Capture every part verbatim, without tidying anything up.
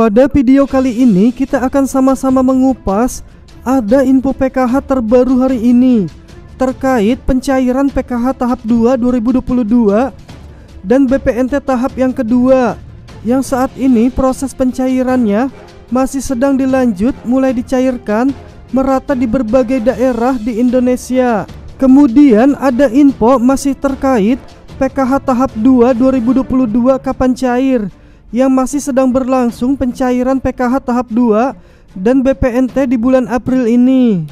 Pada video kali ini kita akan sama-sama mengupas ada info P K H terbaru hari ini terkait pencairan P K H tahap dua dua ribu dua puluh dua dan B P N T tahap yang kedua yang saat ini proses pencairannya masih sedang dilanjut, mulai dicairkan merata di berbagai daerah di Indonesia. Kemudian ada info masih terkait P K H tahap dua dua ribu dua puluh dua kapan cair yang masih sedang berlangsung pencairan P K H tahap dua dan B P N T di bulan April ini.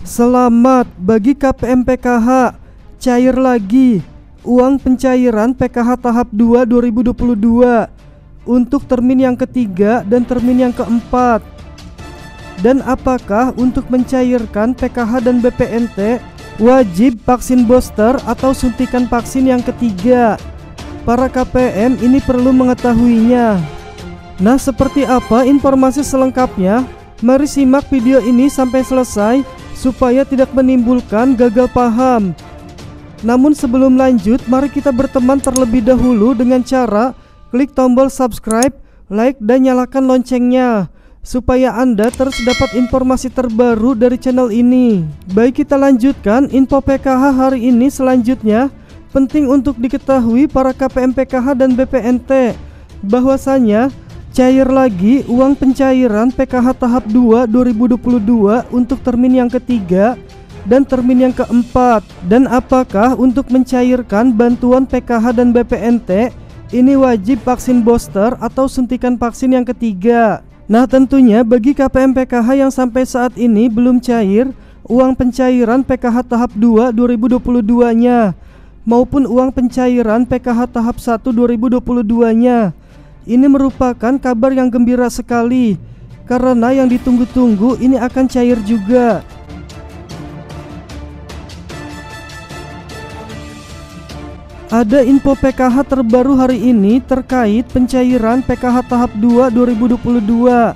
Selamat bagi K P M P K H, cair lagi uang pencairan P K H tahap dua dua ribu dua puluh dua untuk termin yang ketiga dan termin yang keempat. Dan apakah untuk mencairkan P K H dan B P N T wajib vaksin booster atau suntikan vaksin yang ketiga? Para K P M ini perlu mengetahuinya. Nah, seperti apa informasi selengkapnya? Mari simak video ini sampai selesai supaya tidak menimbulkan gagal paham. Namun sebelum lanjut, mari kita berteman terlebih dahulu dengan cara klik tombol subscribe, like, dan nyalakan loncengnya supaya Anda terus dapat informasi terbaru dari channel ini. Baik, kita lanjutkan info P K H hari ini. Selanjutnya, penting untuk diketahui para K P M P K H dan B P N T bahwasanya cair lagi uang pencairan P K H tahap dua dua ribu dua puluh dua untuk termin yang ketiga dan termin yang keempat. Dan apakah untuk mencairkan bantuan P K H dan B P N T ini wajib vaksin booster atau suntikan vaksin yang ketiga? Nah, tentunya bagi K P M P K H yang sampai saat ini belum cair uang pencairan P K H tahap dua dua ribu dua puluh dua-nya maupun uang pencairan P K H tahap satu dua ribu dua puluh dua-nya, ini merupakan kabar yang gembira sekali karena yang ditunggu-tunggu ini akan cair juga. Ada info P K H terbaru hari ini terkait pencairan P K H tahap dua dua ribu dua puluh dua.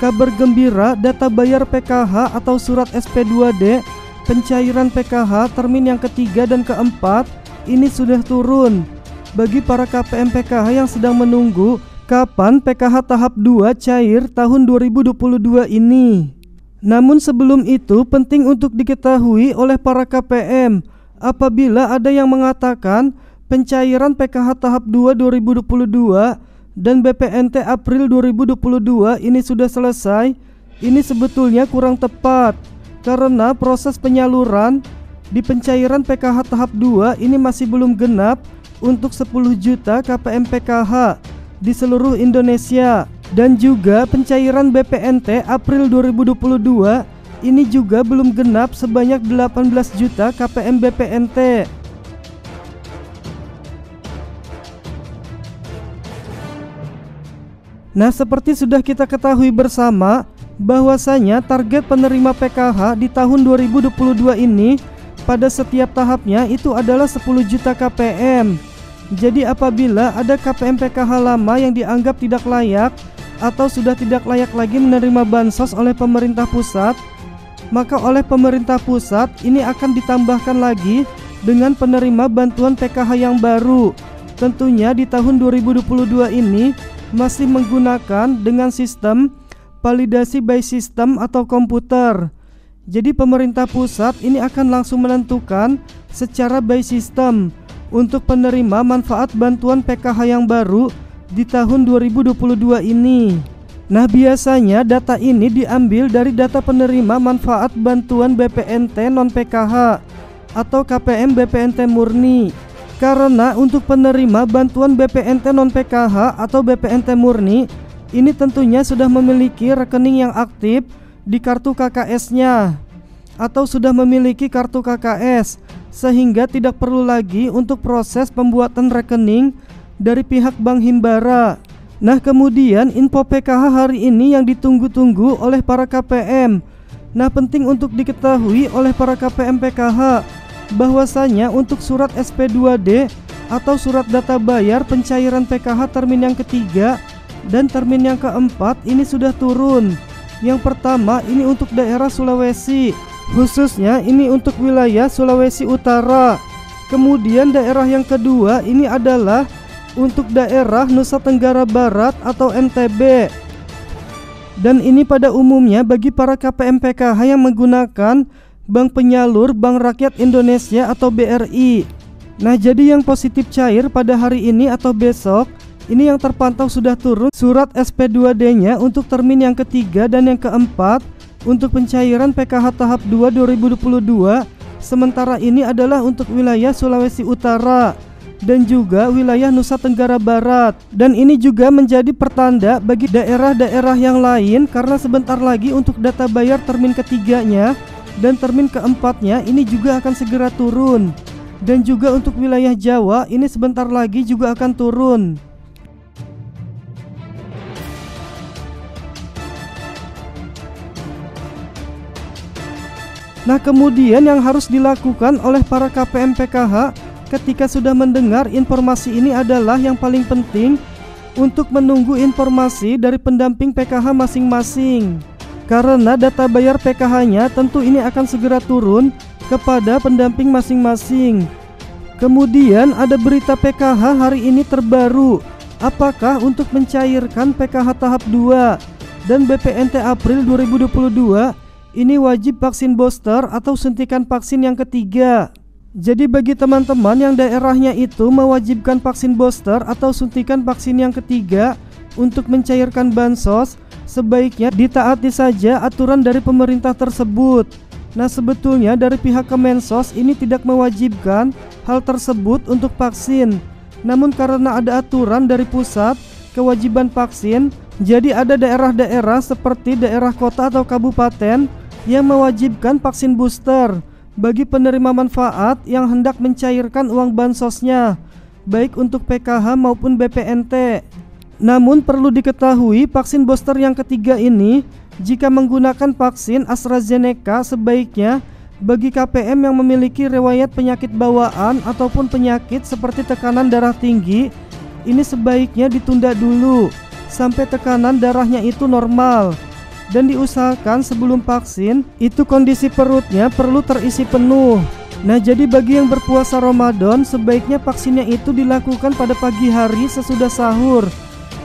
Kabar gembira, data bayar P K H atau surat S P dua D pencairan P K H termin yang ketiga dan keempat ini sudah turun. Bagi para K P M P K H yang sedang menunggu kapan P K H tahap dua cair tahun dua ribu dua puluh dua ini. Namun sebelum itu penting untuk diketahui oleh para K P M, apabila ada yang mengatakan pencairan P K H tahap dua dua ribu dua puluh dua dan B P N T April dua ribu dua puluh dua ini sudah selesai, ini sebetulnya kurang tepat karena proses penyaluran di pencairan P K H tahap dua ini masih belum genap untuk sepuluh juta K P M P K H di seluruh Indonesia. Dan juga pencairan B P N T April dua ribu dua puluh dua ini juga belum genap sebanyak delapan belas juta K P M B P N T. Nah, seperti sudah kita ketahui bersama bahwasanya target penerima P K H di tahun dua ribu dua puluh dua ini pada setiap tahapnya itu adalah sepuluh juta K P M. Jadi apabila ada K P M P K H lama yang dianggap tidak layak atau sudah tidak layak lagi menerima bansos oleh pemerintah pusat, maka oleh pemerintah pusat ini akan ditambahkan lagi dengan penerima bantuan P K H yang baru. Tentunya di tahun dua ribu dua puluh dua ini masih menggunakan dengan sistem validasi by system atau komputer. Jadi pemerintah pusat ini akan langsung menentukan secara by system untuk penerima manfaat bantuan P K H yang baru di tahun dua ribu dua puluh dua ini. Nah, biasanya data ini diambil dari data penerima manfaat bantuan B P N T non-P K H atau K P M B P N T murni. Karena untuk penerima bantuan B P N T non-P K H atau B P N T murni ini tentunya sudah memiliki rekening yang aktif di kartu K K S-nya atau sudah memiliki kartu K K S, sehingga tidak perlu lagi untuk proses pembuatan rekening dari pihak Bank Himbara. Nah, kemudian info P K H hari ini yang ditunggu-tunggu oleh para K P M. Nah, penting untuk diketahui oleh para K P M P K H bahwasanya untuk surat S P dua D atau surat data bayar pencairan P K H termin yang ketiga dan termin yang keempat ini sudah turun. Yang pertama ini untuk daerah Sulawesi, khususnya ini untuk wilayah Sulawesi Utara. Kemudian daerah yang kedua ini adalah untuk daerah Nusa Tenggara Barat atau N T B. Dan ini pada umumnya bagi para K P M P K H yang menggunakan Bank Penyalur Bank Rakyat Indonesia atau B R I. Nah, jadi yang positif cair pada hari ini atau besok, ini yang terpantau sudah turun surat S P dua D-nya untuk termin yang ketiga dan yang keempat untuk pencairan P K H tahap dua dua ribu dua puluh dua. Sementara ini adalah untuk wilayah Sulawesi Utara dan juga wilayah Nusa Tenggara Barat. Dan ini juga menjadi pertanda bagi daerah-daerah yang lain, karena sebentar lagi untuk data bayar termin ketiganya dan termin keempatnya ini juga akan segera turun. Dan juga untuk wilayah Jawa ini sebentar lagi juga akan turun. Nah, kemudian yang harus dilakukan oleh para K P M P K H ketika sudah mendengar informasi ini adalah yang paling penting untuk menunggu informasi dari pendamping P K H masing-masing. Karena data bayar P K H-nya tentu ini akan segera turun kepada pendamping masing-masing. Kemudian ada berita P K H hari ini terbaru. Apakah untuk mencairkan P K H tahap dua dan B P N T April dua ribu dua puluh dua? Ini wajib vaksin booster atau suntikan vaksin yang ketiga. Jadi bagi teman-teman yang daerahnya itu mewajibkan vaksin booster atau suntikan vaksin yang ketiga untuk mencairkan bansos, sebaiknya ditaati saja aturan dari pemerintah tersebut. Nah, sebetulnya dari pihak Kemensos ini tidak mewajibkan hal tersebut untuk vaksin. Namun karena ada aturan dari pusat kewajiban vaksin, jadi ada daerah-daerah seperti daerah kota atau kabupaten yang mewajibkan vaksin booster bagi penerima manfaat yang hendak mencairkan uang bansosnya, baik untuk P K H maupun B P N T. Namun perlu diketahui, vaksin booster yang ketiga ini jika menggunakan vaksin AstraZeneca, sebaiknya bagi K P M yang memiliki riwayat penyakit bawaan ataupun penyakit seperti tekanan darah tinggi, ini sebaiknya ditunda dulu sampai tekanan darahnya itu normal. Dan diusahakan sebelum vaksin itu kondisi perutnya perlu terisi penuh. Nah, jadi bagi yang berpuasa Ramadan, sebaiknya vaksinnya itu dilakukan pada pagi hari sesudah sahur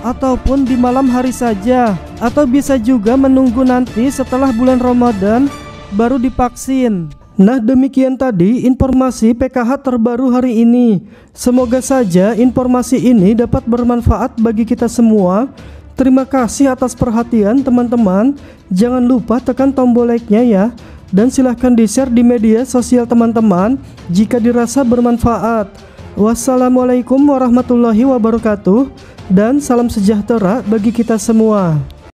ataupun di malam hari saja, atau bisa juga menunggu nanti setelah bulan Ramadan baru divaksin. Nah, demikian tadi informasi P K H terbaru hari ini. Semoga saja informasi ini dapat bermanfaat bagi kita semua. Terima kasih atas perhatian teman-teman. Jangan lupa tekan tombol like-nya ya. Dan silahkan di-share di media sosial teman-teman jika dirasa bermanfaat. Wassalamualaikum warahmatullahi wabarakatuh. Dan salam sejahtera bagi kita semua.